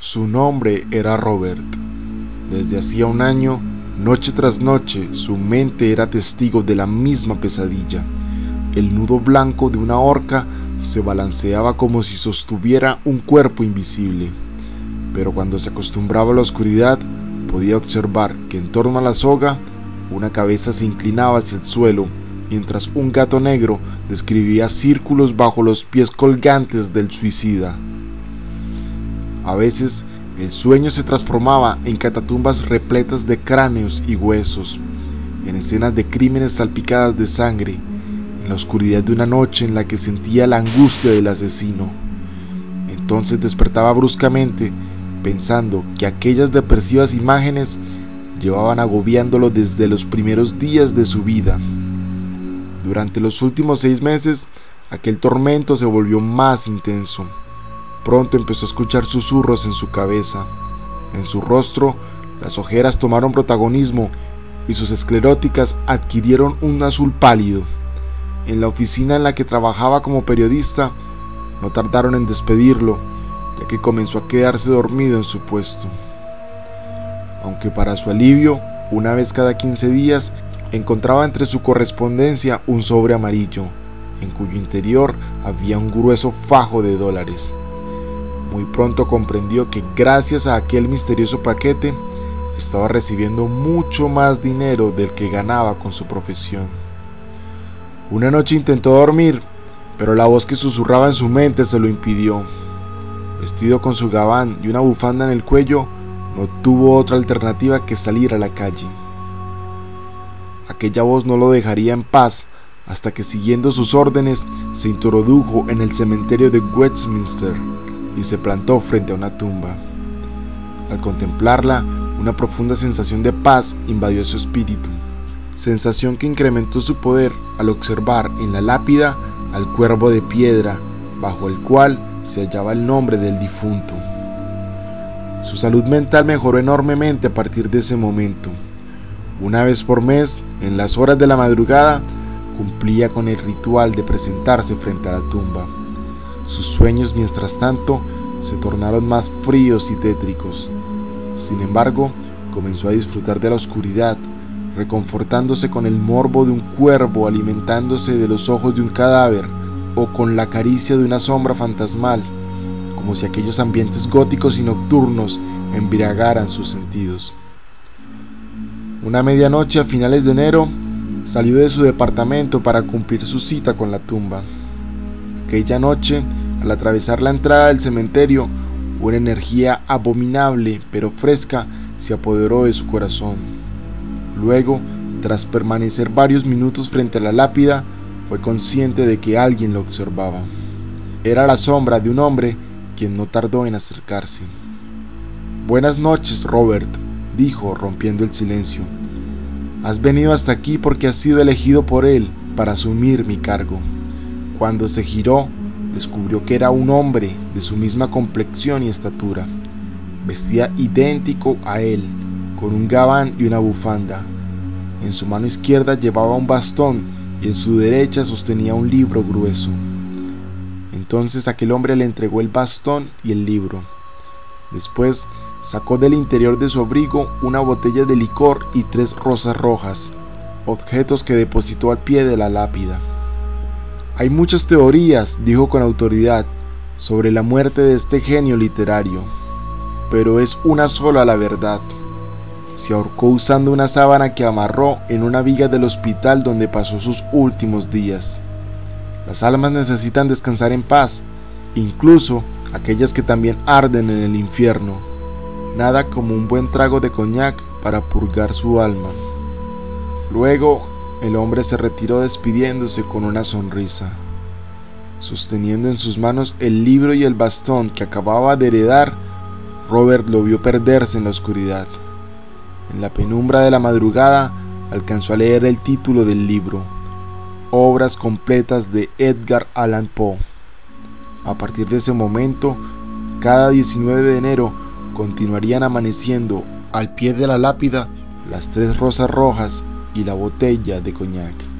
Su nombre era Robert. Desde hacía un año, noche tras noche, su mente era testigo de la misma pesadilla. El nudo blanco de una horca se balanceaba como si sostuviera un cuerpo invisible. Pero cuando se acostumbraba a la oscuridad, podía observar que en torno a la soga, una cabeza se inclinaba hacia el suelo, mientras un gato negro describía círculos bajo los pies colgantes del suicida. A veces, el sueño se transformaba en catatumbas repletas de cráneos y huesos, en escenas de crímenes salpicadas de sangre, en la oscuridad de una noche en la que sentía la angustia del asesino. Entonces despertaba bruscamente, pensando que aquellas depresivas imágenes llevaban agobiándolo desde los primeros días de su vida. Durante los últimos 6 meses, aquel tormento se volvió más intenso. Pronto empezó a escuchar susurros en su cabeza. En su rostro, las ojeras tomaron protagonismo y sus escleróticas adquirieron un azul pálido. En la oficina en la que trabajaba como periodista, no tardaron en despedirlo, ya que comenzó a quedarse dormido en su puesto. Aunque para su alivio, una vez cada 15 días, encontraba entre su correspondencia un sobre amarillo, en cuyo interior había un grueso fajo de dólares. Muy pronto comprendió que gracias a aquel misterioso paquete, estaba recibiendo mucho más dinero del que ganaba con su profesión. Una noche intentó dormir, pero la voz que susurraba en su mente se lo impidió. Vestido con su gabán y una bufanda en el cuello, no tuvo otra alternativa que salir a la calle. Aquella voz no lo dejaría en paz hasta que, siguiendo sus órdenes, se introdujo en el cementerio de Westminster y se plantó frente a una tumba. Al contemplarla, una profunda sensación de paz invadió su espíritu, sensación que incrementó su poder al observar en la lápida al cuervo de piedra bajo el cual se hallaba el nombre del difunto. Su salud mental mejoró enormemente a partir de ese momento. Una vez por mes, en las horas de la madrugada, cumplía con el ritual de presentarse frente a la tumba. Sus sueños, mientras tanto, se tornaron más fríos y tétricos. Sin embargo, comenzó a disfrutar de la oscuridad, reconfortándose con el morbo de un cuervo alimentándose de los ojos de un cadáver o con la caricia de una sombra fantasmal, como si aquellos ambientes góticos y nocturnos embriagaran sus sentidos. Una medianoche a finales de enero, salió de su departamento para cumplir su cita con la tumba. Aquella noche, al atravesar la entrada del cementerio, una energía abominable pero fresca se apoderó de su corazón. Luego, tras permanecer varios minutos frente a la lápida, fue consciente de que alguien lo observaba. Era la sombra de un hombre quien no tardó en acercarse. «Buenas noches, Robert», dijo, rompiendo el silencio. «Has venido hasta aquí porque has sido elegido por él para asumir mi cargo». Cuando se giró, descubrió que era un hombre de su misma complexión y estatura. Vestía idéntico a él, con un gabán y una bufanda. En su mano izquierda llevaba un bastón y en su derecha sostenía un libro grueso. Entonces aquel hombre le entregó el bastón y el libro. Después sacó del interior de su abrigo una botella de licor y 3 rosas rojas, objetos que depositó al pie de la lápida. «Hay muchas teorías», dijo con autoridad, «sobre la muerte de este genio literario, pero es una sola la verdad. Se ahorcó usando una sábana que amarró en una viga del hospital donde pasó sus últimos días. Las almas necesitan descansar en paz, incluso aquellas que también arden en el infierno. Nada como un buen trago de coñac para purgar su alma». Luego, el hombre se retiró despidiéndose con una sonrisa, sosteniendo en sus manos el libro y el bastón que acababa de heredar. Robert lo vio perderse en la oscuridad. En la penumbra de la madrugada alcanzó a leer el título del libro: Obras completas de Edgar Allan Poe. A partir de ese momento, cada 19 de enero continuarían amaneciendo al pie de la lápida las 3 rosas rojas y la botella de coñac.